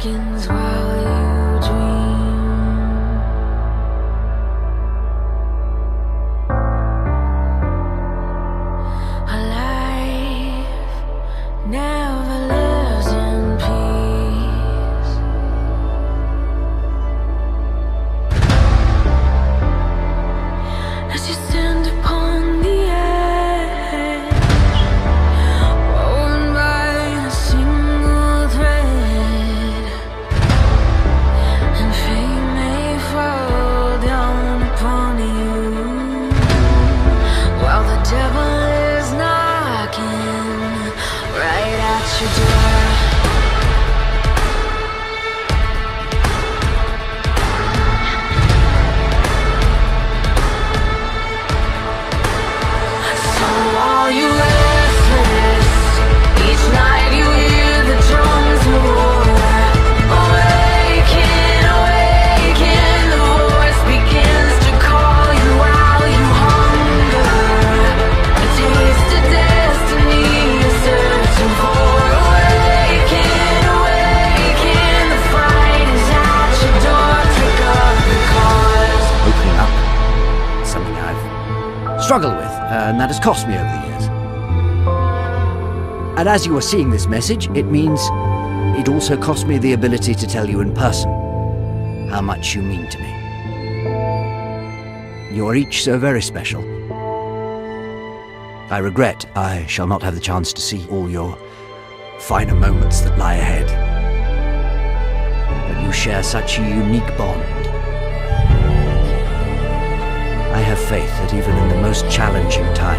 beckons while you dream. Our life never lives in peace. As you stand upon the struggle with, and that has cost me over the years. And as you are seeing this message, it means it also cost me the ability to tell you in person how much you mean to me. You are each so very special. I regret I shall not have the chance to see all your finer moments that lie ahead. But you share such a unique bond. I have faith that even in the most challenging times,